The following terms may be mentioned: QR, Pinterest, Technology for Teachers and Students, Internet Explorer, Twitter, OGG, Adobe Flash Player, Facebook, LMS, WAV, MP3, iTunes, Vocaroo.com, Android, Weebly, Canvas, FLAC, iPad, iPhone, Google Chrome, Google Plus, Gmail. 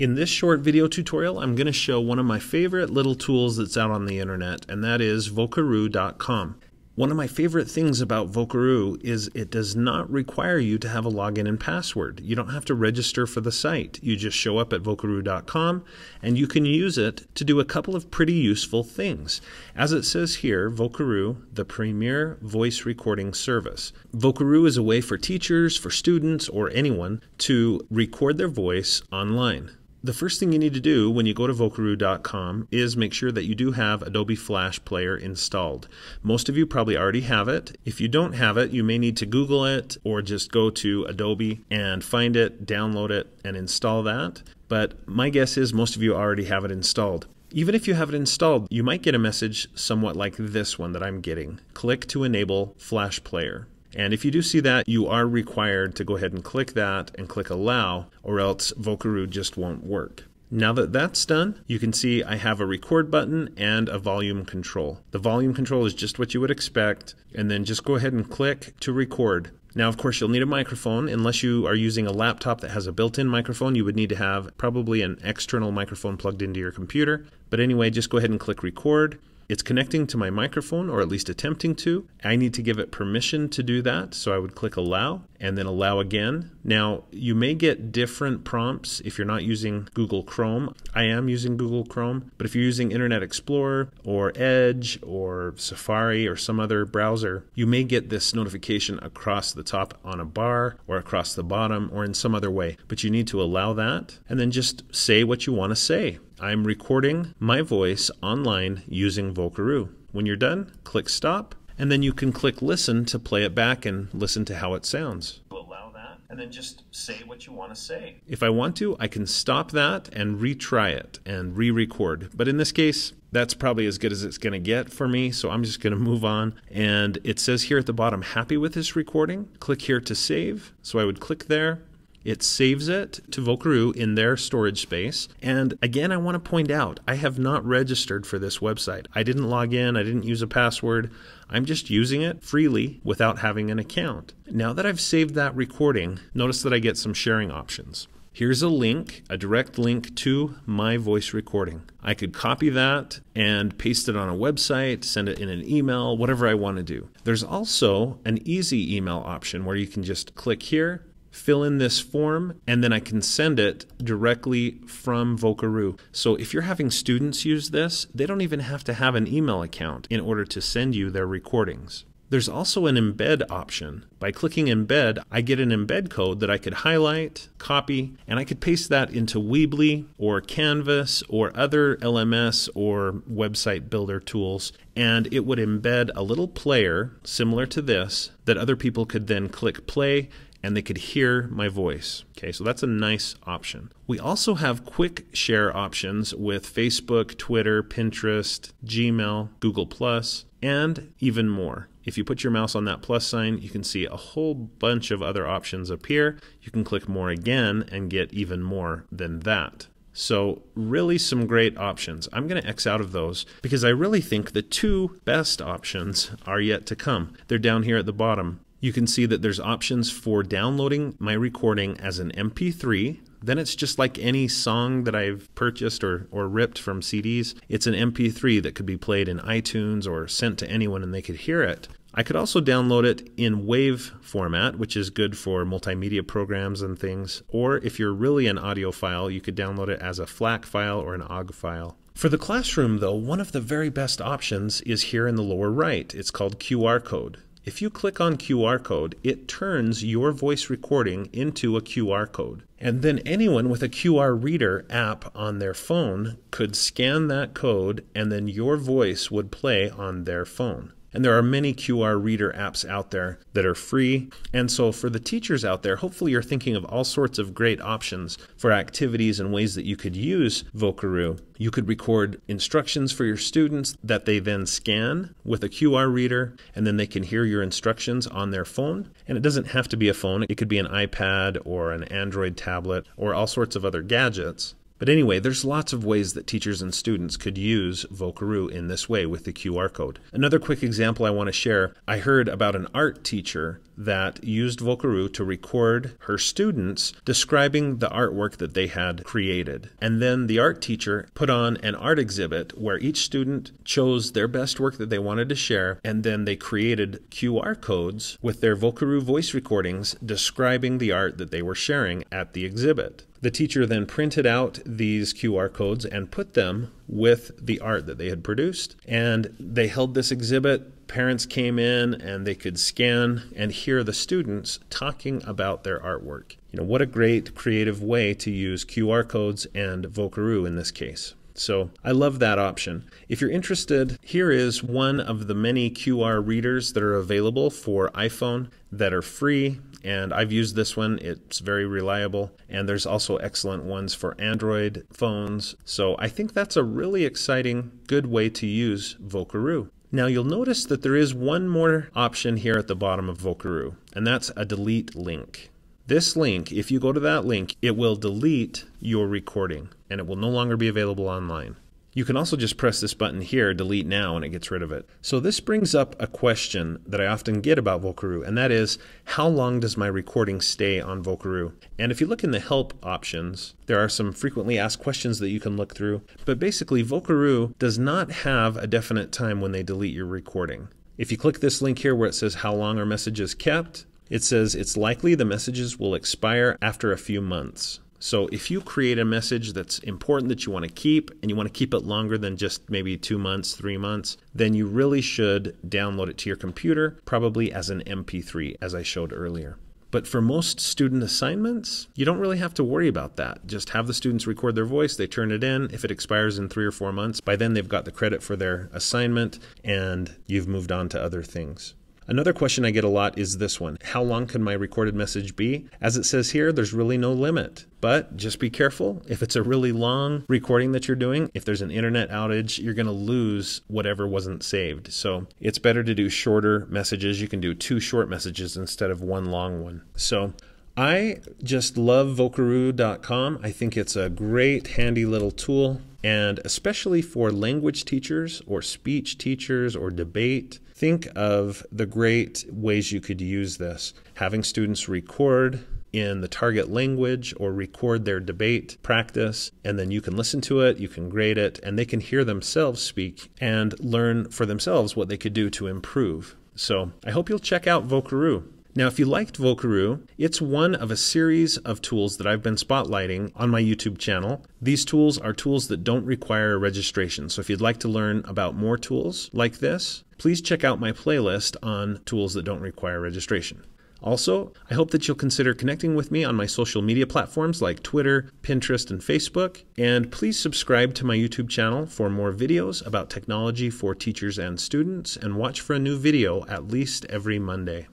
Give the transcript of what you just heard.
In this short video tutorial, I'm going to show one of my favorite little tools that's out on the internet, and that is Vocaroo.com. One of my favorite things about Vocaroo is it does not require you to have a login and password. You don't have to register for the site. You just show up at Vocaroo.com and you can use it to do a couple of pretty useful things. As it says here, Vocaroo, the premier voice recording service. Vocaroo is a way for teachers, for students, or anyone to record their voice online. The first thing you need to do when you go to Vocaroo.com is make sure that you do have Adobe Flash Player installed. Most of you probably already have it. If you don't have it, you may need to Google it or just go to Adobe and find it, download it, and install that. But my guess is most of you already have it installed. Even if you have it installed, you might get a message somewhat like this one that I'm getting. Click to enable Flash Player. And if you do see that, you are required to go ahead and click that and click allow, or else Vocaroo just won't work. Now that that's done, you can see I have a record button and a volume control. The volume control is just what you would expect, and then just go ahead and click to record. Now, of course, you'll need a microphone. Unless you are using a laptop that has a built-in microphone, you would need to have probably an external microphone plugged into your computer. But anyway, just go ahead and click record. It's connecting to my microphone, or at least attempting to. I need to give it permission to do that, so I would click allow and then allow again. Now, you may get different prompts if you're not using Google Chrome. I am using Google Chrome, but if you're using Internet Explorer or Edge or Safari or some other browser, you may get this notification across the top on a bar or across the bottom or in some other way, but you need to allow that and then just say what you want to say. I'm recording my voice online using Vocaroo. When you're done, click stop, and then you can click listen to play it back and listen to how it sounds. Allow that, and then just say what you want to say. If I want to, I can stop that and retry it and re-record. But in this case, that's probably as good as it's going to get for me, so I'm just going to move on. And it says here at the bottom, happy with this recording? Click here to save. So I would click there. It saves it to Vocaroo in their storage space. And again, I want to point out, I have not registered for this website. I didn't log in, I didn't use a password. I'm just using it freely without having an account. Now that I've saved that recording, notice that I get some sharing options. Here's a link, a direct link to my voice recording. I could copy that and paste it on a website, send it in an email, whatever I want to do. There's also an easy email option where you can just click here, fill in this form, and then I can send it directly from Vocaroo. So if you're having students use this, they don't even have to have an email account in order to send you their recordings. There's also an embed option. By clicking embed, I get an embed code that I could highlight, copy, and I could paste that into Weebly or Canvas or other LMS or website builder tools, and it would embed a little player similar to this that other people could then click play and they could hear my voice. Okay, so that's a nice option. We also have quick share options with Facebook, Twitter, Pinterest, Gmail, Google Plus, and even more. If you put your mouse on that plus sign, you can see a whole bunch of other options appear. You can click more again and get even more than that. So really some great options. I'm going to X out of those because I really think the two best options are yet to come. They're down here at the bottom. You can see that there's options for downloading my recording as an MP3. Then it's just like any song that I've purchased or ripped from CDs. It's an MP3 that could be played in iTunes or sent to anyone and they could hear it. I could also download it in WAV format, which is good for multimedia programs and things. Or if you're really an audiophile, you could download it as a FLAC file or an OGG file. For the classroom, though, one of the very best options is here in the lower right. It's called QR code. If you click on QR code, it turns your voice recording into a QR code. And then anyone with a QR reader app on their phone could scan that code and then your voice would play on their phone. And there are many QR reader apps out there that are free. And so for the teachers out there, hopefully you're thinking of all sorts of great options for activities and ways that you could use Vocaroo. You could record instructions for your students that they then scan with a QR reader, and then they can hear your instructions on their phone. And it doesn't have to be a phone. It could be an iPad or an Android tablet or all sorts of other gadgets. But anyway, there's lots of ways that teachers and students could use Vocaroo in this way with the QR code. Another quick example I want to share, I heard about an art teacher that used Vocaroo to record her students describing the artwork that they had created. And then the art teacher put on an art exhibit where each student chose their best work that they wanted to share, and then they created QR codes with their Vocaroo voice recordings describing the art that they were sharing at the exhibit. The teacher then printed out these QR codes and put them with the art that they had produced, and they held this exhibit. Parents came in and they could scan and hear the students talking about their artwork. You know, what a great creative way to use QR codes and Vocaroo in this case. So I love that option. If you're interested, here is one of the many QR readers that are available for iPhone that are free, and I've used this one. It's very reliable, and there's also excellent ones for Android phones. So I think that's a really exciting, good way to use Vocaroo. Now you'll notice that there is one more option here at the bottom of Vocaroo, and that's a delete link. This link, if you go to that link, it will delete your recording and it will no longer be available online. You can also just press this button here, delete now, and it gets rid of it. So this brings up a question that I often get about Vocaroo, and that is, how long does my recording stay on Vocaroo? And if you look in the help options, there are some frequently asked questions that you can look through, but basically Vocaroo does not have a definite time when they delete your recording. If you click this link here where it says how long are messages kept, it says it's likely the messages will expire after a few months. So if you create a message that's important that you want to keep, and you want to keep it longer than just maybe 2 months, 3 months, then you really should download it to your computer, probably as an MP3, as I showed earlier. But for most student assignments, you don't really have to worry about that. Just have the students record their voice, they turn it in. If it expires in 3 or 4 months, by then they've got the credit for their assignment and you've moved on to other things. Another question I get a lot is this one. How long can my recorded message be? As it says here, there's really no limit. But just be careful. If it's a really long recording that you're doing, if there's an internet outage, you're going to lose whatever wasn't saved. So it's better to do shorter messages. You can do 2 short messages instead of 1 long one. So I just love Vocaroo.com. I think it's a great, handy little tool. And especially for language teachers or speech teachers or debate, think of the great ways you could use this. Having students record in the target language or record their debate practice, and then you can listen to it, you can grade it, and they can hear themselves speak and learn for themselves what they could do to improve. So I hope you'll check out Vocaroo. Now, if you liked Vocaroo, it's one of a series of tools that I've been spotlighting on my YouTube channel. These tools are tools that don't require a registration. So if you'd like to learn about more tools like this, please check out my playlist on tools that don't require registration. Also, I hope that you'll consider connecting with me on my social media platforms like Twitter, Pinterest, and Facebook. And please subscribe to my YouTube channel for more videos about technology for teachers and students, and watch for a new video at least every Monday.